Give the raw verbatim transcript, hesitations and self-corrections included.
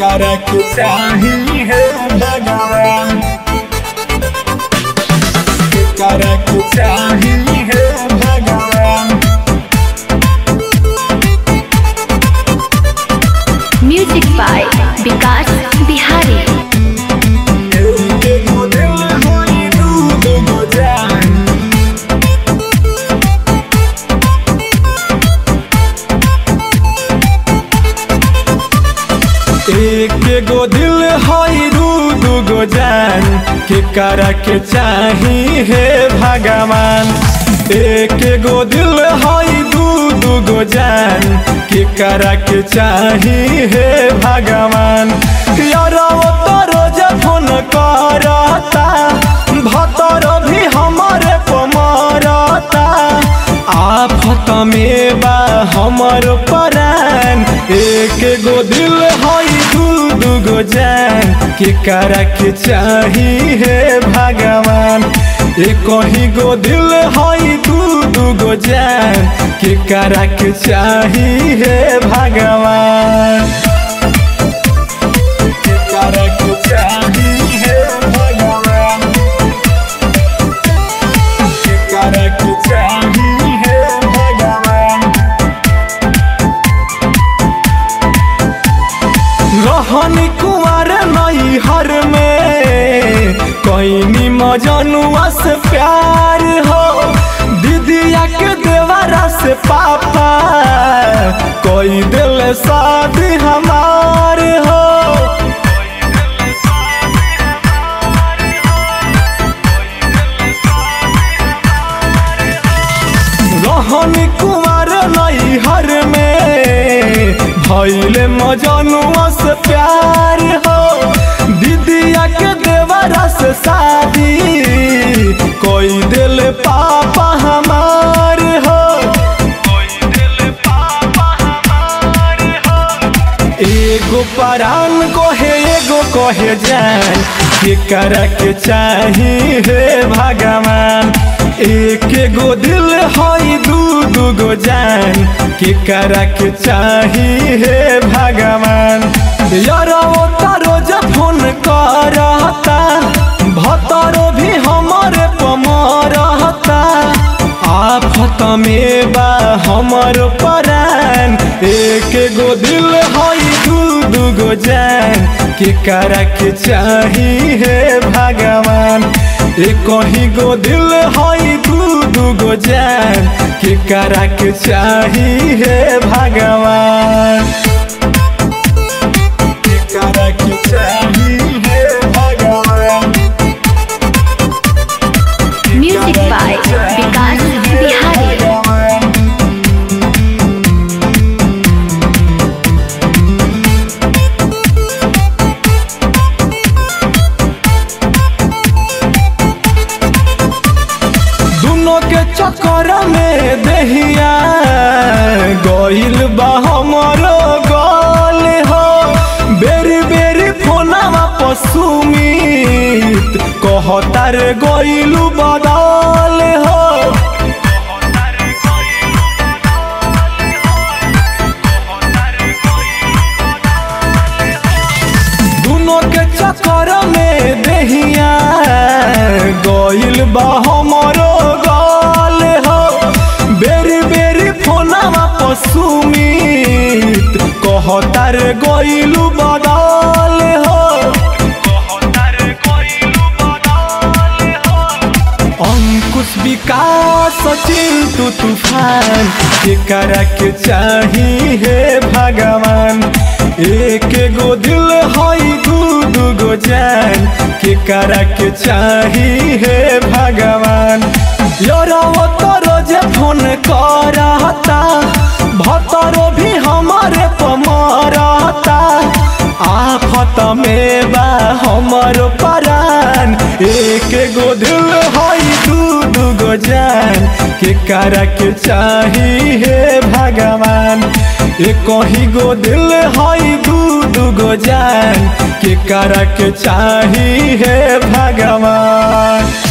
केकरा के चाही हे भगवान, केकरा के चाही हे भगवान। Music by Vikas Bihari. एगो दिल है रू दूगो जान, केकरा के चाही हे भगवान। एगो दिल है दू दूगो जान, केकरा के चाही हे भगवान। यारा तोरो जखन करता भतर भी हमारे पमरता, आफत में बा हमर प्राण। एगो दिल है दूगो जान, केकरा के चाही हे भगवान। एको ही गो दिल है दू दूगो जान, केकरा के चाही हे भगवान। रहनी कुंवर नैहर में कईनी मजनुआ से प्यार हो, दीदिया के देवरा से पापा कोई दिल शादी हमार हो। रहनी कुंवर नैहर में भैले मजनुआ से प्यार हो, दीदिया के देवरा से शादी कोई दिल पापा हमार हो, कोई दिल पापा हमार हो। एगो परान कहे एगो कहे जान, केकरा के चाही हे भगवान। एगो दिल है दू दूगो जान, केकरा के चाही हे भगवान। यारा तारो जखन करता भतरो भी हमारे पमरता, आफत में बा हमर प्राण। एगो दिल है दू दूगो जान, केकरा के चाही हे भगवान। एको ही गो दिल है दू दूगो जान, केकरा के चाही हे भगवान। केकरा के चाही हे भगवान। Music by Vikas Bihari. के चक्कर में दहिया गइल बा हमरो गल हो, बेरी बेरी फोनवा पर सुमित कहता रे गइलू बदल हो। दोनों के चक्कर में दहिया गइल बा हमरो सुमित कहतर गइलू बदल हो, कहतर गइलू बदल हो। अंकुश विकास चिंतु तूफान, केकरा के चाही हे भगवान। एगो दिल है दू दूगो जान, केकरा के चाही हे भगवान। यारा तोरो जखन करता भतरो भी हमारे पमरता, आफत में बा हमर प्राण। एगो दिल है दू दूगो जान, केकरा के चाही हे भगवान। एको ही गो दिल है दू दूगो जान, केकरा के चाही हे भगवान।